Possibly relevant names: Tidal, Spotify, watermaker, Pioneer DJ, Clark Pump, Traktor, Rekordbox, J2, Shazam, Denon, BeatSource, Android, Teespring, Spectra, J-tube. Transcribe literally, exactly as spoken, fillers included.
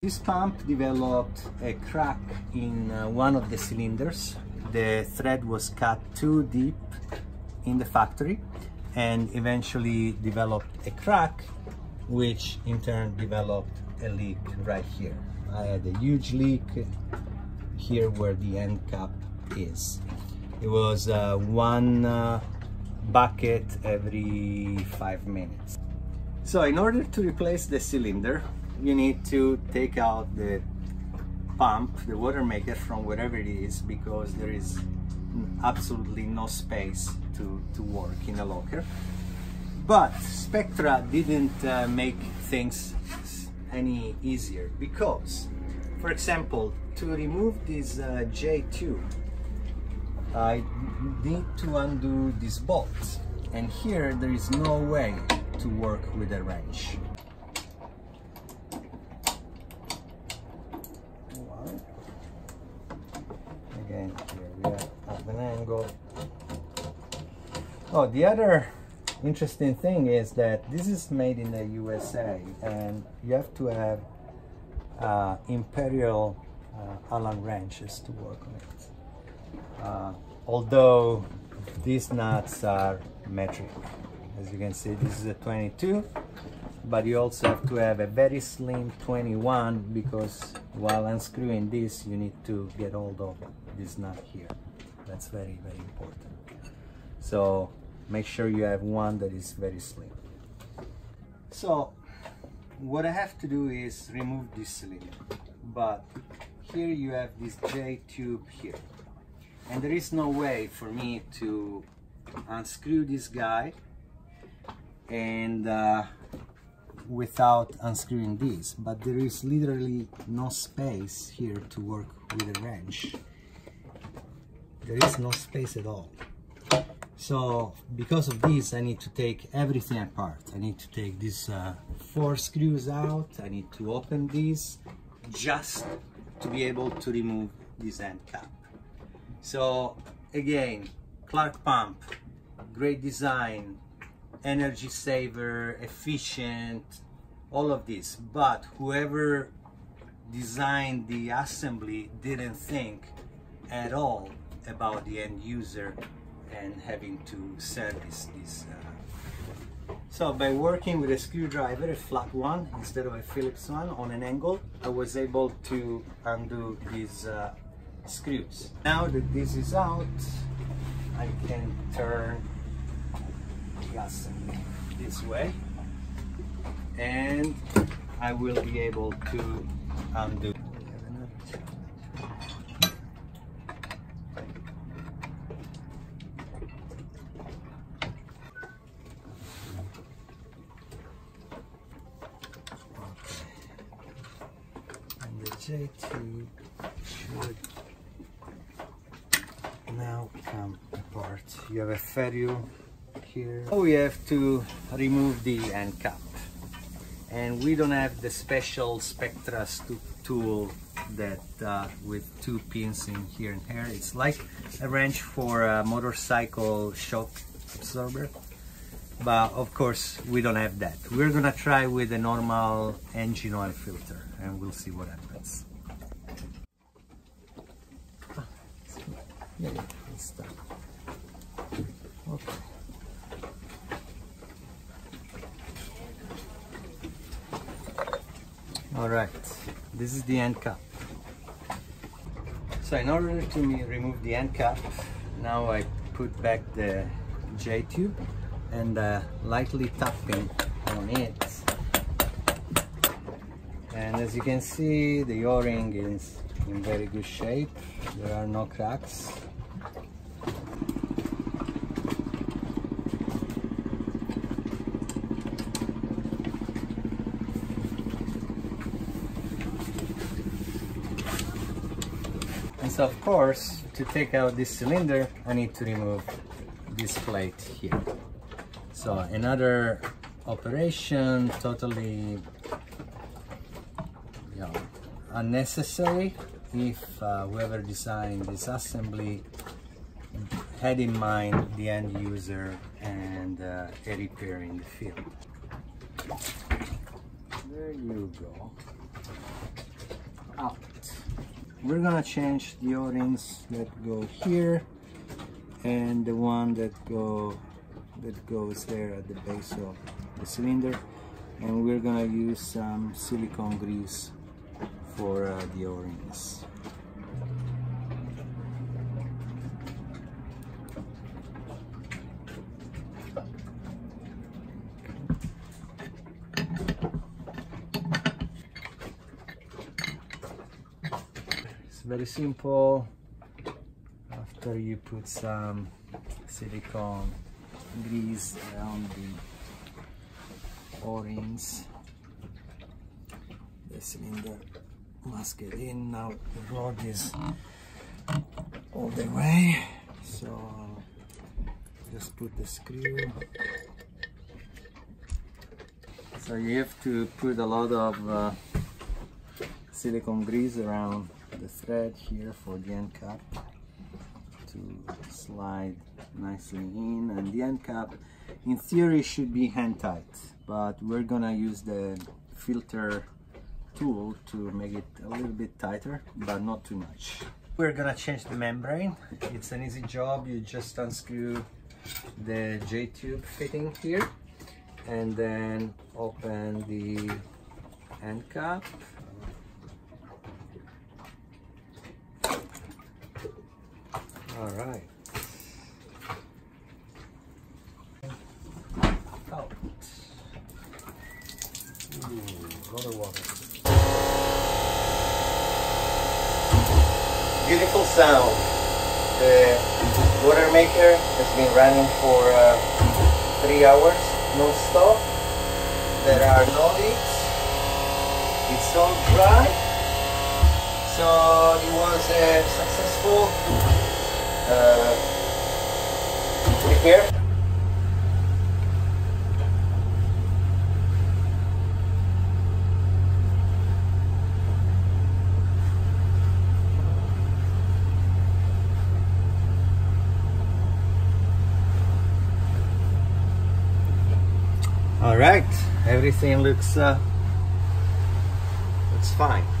This pump developed a crack in uh, one of the cylinders. The thread was cut too deep in the factory and eventually developed a crack, which in turn developed a leak right here. I had a huge leak here where the end cap is. It was uh, one uh, bucket every five minutes. So in order to replace the cylinder, you need to take out the pump, the water maker, from wherever it is, because there is absolutely no space to, to work in a locker. But Spectra didn't uh, make things any easier, because, for example, to remove this uh, J two, I need to undo these bolts, and here there is no way to work with a wrench. Again, here we are at an angle. Oh, the other interesting thing is that this is made in the U S A, and you have to have uh, imperial uh, Allen wrenches to work on it. Uh, although these nuts are metric, as you can see, this is a twenty-two, but you also have to have a very slim twenty-one, because while unscrewing this, you need to get hold of this nut here. That's very, very important. So make sure you have one that is very slim. So what I have to do is remove this cylinder, but here you have this J-tube here, and there is no way for me to unscrew this guy and uh, without unscrewing this, but there is literally no space here to work with a wrench. There is no space at all. So because of this, I need to take everything apart. I need to take these uh, four screws out. I need to open these just to be able to remove this end cap. So again, Clark Pump, great design, energy saver, efficient, all of this, but whoever designed the assembly didn't think at all about the end user and having to service this. Uh... So by working with a screwdriver, a flat one instead of a Phillips one on an angle, I was able to undo these uh, screws. Now that this is out, I can turn this way, and I will be able to undo. And the J two should now come apart. You have a ferrule here. So we have to remove the end cap, and we don't have the special Spectra tool that uh, with two pins in here and here. It's like a wrench for a motorcycle shock absorber, but of course we don't have that. We're gonna try with a normal engine oil filter, and we'll see what happens. Yeah, it's done. Okay. All right, this is the end cap. So in order to remove the end cap, now I put back the J-tube and uh, lightly tapping on it. And as you can see, the O-ring is in very good shape. There are no cracks. So of course, to take out this cylinder, I need to remove this plate here. So another operation, totally, you know, unnecessary, if uh, whoever designed this assembly had in mind the end user and uh, a repair in the field. There you go. out. We're gonna change the O-rings that go here and the one that go that goes there at the base of the cylinder, and we're gonna use some silicone grease for uh, the O-rings. Very simple. After you put some silicone grease around the O-rings, the cylinder must get in. Now the rod is all the way, so just put the screw. So you have to put a lot of uh, silicone grease around the thread here for the end cap to slide nicely in, and the end cap in theory should be hand tight, but we're gonna use the filter tool to make it a little bit tighter, but not too much. We're gonna change the membrane. It's an easy job. You just unscrew the J-tube fitting here and then open the end cap. All right. Out. Ooh, a lot of water. Beautiful sound. The water maker has been running for uh, three hours non-stop. There are no leaks. It's all dry. So it was a successful Uh, repair. All right, everything looks uh, looks fine.